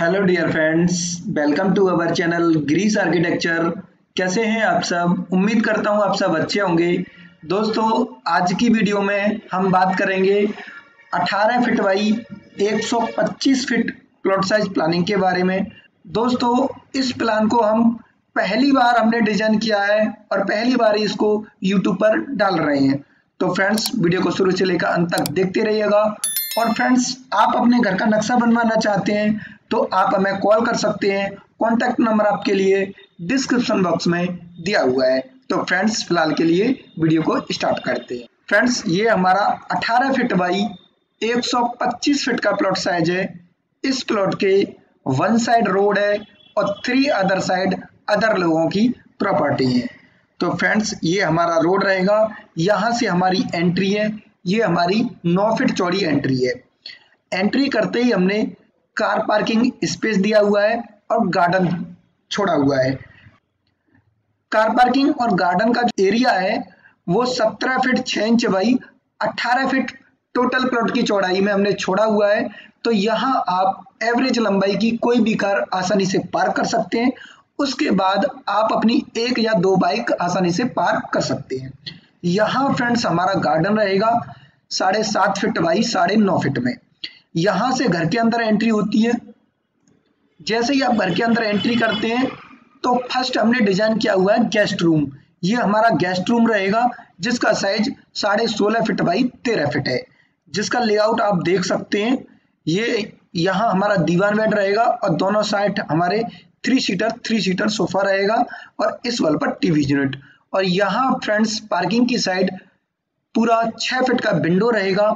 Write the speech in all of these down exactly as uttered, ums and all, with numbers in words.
Hello dear friends, welcome to our channel Greece architecture. कैसे हैं आप सब? उम्मीद करता हूं आप सब अच्छे होंगे। दोस्तों, आज की वीडियो में हम बात करेंगे अठारह फिट बाई एक सौ पच्चीस फिट प्लॉट साइज प्लानिंग के बारे में। दोस्तों, इस प्लान को हम पहली बार हमने डिजाइन किया है और पहली बार इसको यूट्यूब पर डाल रहे हैं। तो फ्रेंड्स, वीडियो को शुरू से लेकर अंत तक देखते रहिएगा। और फ्रेंड्स, आप अपने घर का नक्शा बनवाना चाहते हैं तो आप हमें कॉल कर सकते हैं। कॉन्टैक्ट नंबर आपके लिए डिस्क्रिप्शन बॉक्स में दिया हुआ है। तो फ्रेंड्स, फिलहाल के लिए वीडियो को स्टार्ट करते हैं। फ्रेंड्स, ये हमारा अठारह फिट बाई एक सौ पच्चीस फिट का प्लॉट साइज है। इस प्लॉट के वन साइड रोड है और थ्री अदर साइड अदर लोगों की प्रॉपर्टी है। तो फ्रेंड्स, ये हमारा रोड रहेगा। यहाँ से हमारी एंट्री है। ये हमारी नौ फिट चौड़ी एंट्री है। एंट्री करते ही हमने कार पार्किंग स्पेस दिया हुआ है और गार्डन छोड़ा हुआ है। कार पार्किंग और गार्डन का जो एरिया है वो सत्रह फीट छः इंच बाई अठारह फीट टोटल प्लॉट की चौड़ाई में हमने छोड़ा हुआ है। तो यहाँ आप एवरेज लंबाई की कोई भी कार आसानी से पार्क कर सकते हैं। उसके बाद आप अपनी एक या दो बाइक आसानी से पार्क कर सकते हैं। यहाँ फ्रेंड्स हमारा गार्डन रहेगा साढ़े सात फिट बाई साढ़े नौ फिट में। यहाँ से घर के अंदर एंट्री होती है। जैसे ही आप घर के अंदर एंट्री करते हैं तो फर्स्ट हमने डिजाइन किया हुआ है गेस्ट रूम। ये हमारा गेस्ट रूम रहेगा जिसका साइज साढ़े सोलह फिट बाई तेरह फिट है, जिसका लेआउट आप देख सकते हैं। ये यहाँ हमारा दीवान बेड रहेगा और दोनों साइड हमारे three seater three seater sofa रहेगा और इस वॉल पर टीवी यूनिट। और यहाँ फ्रेंड्स पार्किंग की साइड पूरा छः फिट का विंडो रहेगा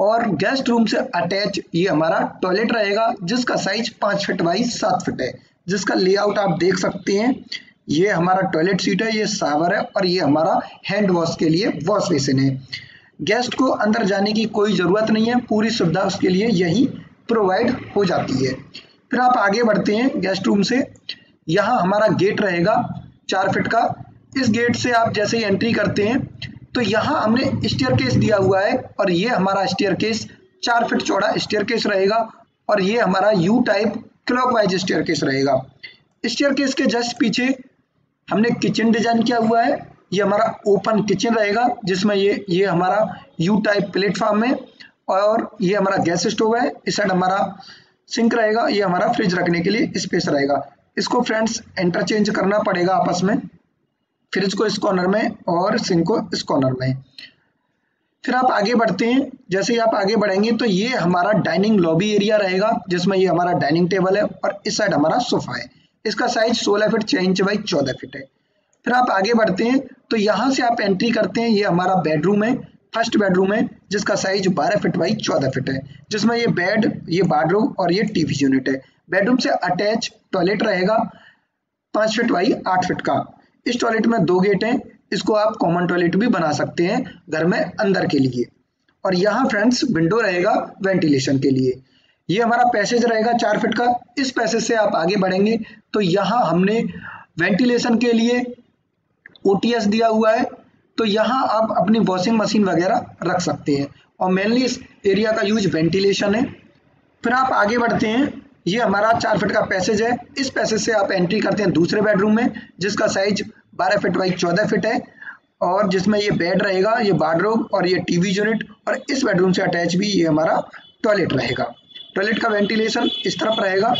और गेस्ट रूम से अटैच ये हमारा टॉयलेट रहेगा जिसका साइज पाँच फिट बाई सात फिट है, जिसका लेआउट आप देख सकते हैं। ये हमारा टॉयलेट सीट है, ये शावर है और ये हमारा हैंड वॉश के लिए वॉश बेसिन है। गेस्ट को अंदर जाने की कोई ज़रूरत नहीं है, पूरी सुविधा उसके लिए यही प्रोवाइड हो जाती है। फिर आप आगे बढ़ते हैं गेस्ट रूम से। यहाँ हमारा गेट रहेगा चार फिट का। इस गेट से आप जैसे ही एंट्री करते हैं तो यहाँ हमने स्टेयरकेस दिया हुआ है और ये हमारा स्टेयरकेस चार फीट चौड़ा स्टेयरकेस रहेगा और ये हमारा यू टाइप क्लॉकवाइज स्टेयरकेस रहेगा। स्टेयरकेस के जस्ट पीछे हमने किचन डिजाइन किया हुआ है। ये हमारा ओपन किचन रहेगा जिसमें ये ये हमारा यू टाइप प्लेटफॉर्म है और ये हमारा गैस स्टोव है। इस साइड हमारा सिंक रहेगा। ये हमारा फ्रिज रखने के लिए स्पेस रहेगा। इसको फ्रेंड्स इंटरचेंज करना पड़ेगा आपस में, फ्रिज को इस कॉर्नर में और सिंक को इस कॉर्नर में। फिर आप आगे बढ़ते हैं। जैसे ही आप आगे बढ़ेंगे तो ये हमारा डाइनिंग लॉबी एरिया रहेगा जिसमें ये हमारा डाइनिंग टेबल है और इस साइड हमारा सोफा है। इसका साइज सोलह फीट छः इंच बाई चौदह फीट है। फिर आप आगे बढ़ते हैं तो यहाँ से आप एंट्री करते हैं। ये हमारा बेडरूम है, फर्स्ट बेडरूम है जिसका साइज बारह फीट बाई चौदह फीट है, जिसमें ये बेड, ये बाथरूम और ये टी वी यूनिट है। बेडरूम से अटैच टॉयलेट रहेगा पाँच फीट बाई आठ फीट का। इस टॉयलेट में दो गेट हैं, इसको आप कॉमन टॉयलेट भी बना सकते हैं घर में अंदर के लिए। और यहाँ फ्रेंड्स विंडो रहेगा वेंटिलेशन के लिए। ये हमारा पैसेज रहेगा चार फीट का। इस पैसेज से आप आगे बढ़ेंगे तो यहाँ हमने वेंटिलेशन के लिए ओटीएस दिया हुआ है। तो यहाँ आप अपनी वॉशिंग मशीन वगैरह रख सकते हैं और मेनली इस एरिया का यूज वेंटिलेशन है। फिर आप आगे बढ़ते हैं। ये हमारा चार फीट का पैसेज है। इस पैसेज से आप एंट्री करते हैं दूसरे बेडरूम में जिसका साइज बारह फीट बाई चौदह फीट है और जिसमें ये बेड रहेगा, ये वार्डरोब और ये टीवी यूनिट और इस बेडरूम से अटैच भी ये हमारा टॉयलेट रहेगा। टॉयलेट का वेंटिलेशन इस तरफ रहेगा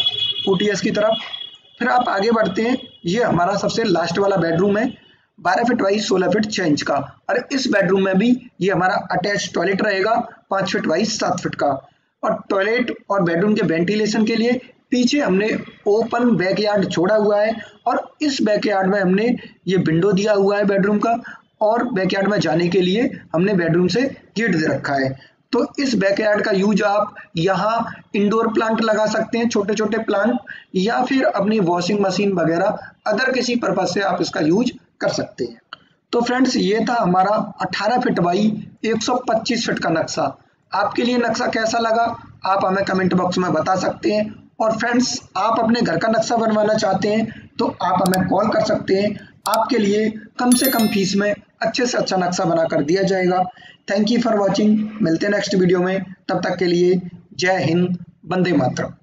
ओटीएस की तरफ। फिर आप आगे बढ़ते हैं। ये हमारा सबसे लास्ट वाला बेडरूम है बारह फीट बाई सोलह फीट छः इंच का और इस बेडरूम में भी ये हमारा अटैच टॉयलेट रहेगा पाँच फीट बाई सात फीट का। और टॉयलेट और बेडरूम के वेंटिलेशन के लिए पीछे हमने ओपन बैकयार्ड छोड़ा हुआ है और इस बैकयार्ड में हमने ये विंडो दिया हुआ है बेडरूम का और बैकयार्ड में जाने के लिए हमने बेडरूम से गेट दे रखा है। तो इस बैकयार्ड का यूज आप यहाँ इंडोर प्लांट लगा सकते हैं, छोटे छोटे प्लांट, या फिर अपनी वॉशिंग मशीन वगैरह अदर किसी पर्पज से आप इसका यूज कर सकते हैं। तो फ्रेंड्स, ये था हमारा अठारह फिट बाई एक सौ पच्चीस फिट का नक्शा। आपके लिए नक्शा कैसा लगा आप हमें कमेंट बॉक्स में बता सकते हैं। और फ्रेंड्स, आप अपने घर का नक्शा बनवाना चाहते हैं तो आप हमें कॉल कर सकते हैं। आपके लिए कम से कम फीस में अच्छे से अच्छा नक्शा बनाकर दिया जाएगा। Thank you for watching. मिलते हैं नेक्स्ट वीडियो में। तब तक के लिए जय हिंद, वंदे मातरम।